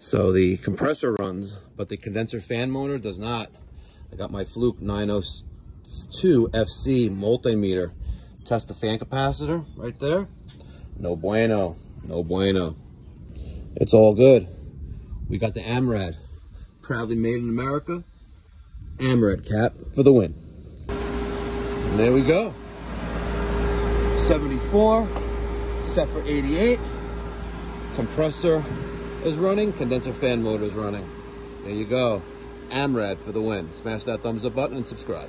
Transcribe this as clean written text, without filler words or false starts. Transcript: So the compressor runs, but the condenser fan motor does not. I got my Fluke 902 FC multimeter. Test the fan capacitor right there. No bueno, no bueno. It's all good. We got the AMRAD. Proudly made in America. AMRAD cap for the win. And there we go. 74, set for 88. Compressor is running, condenser fan motor is running. There you go. AMRAD for the win. Smash that thumbs up button and subscribe.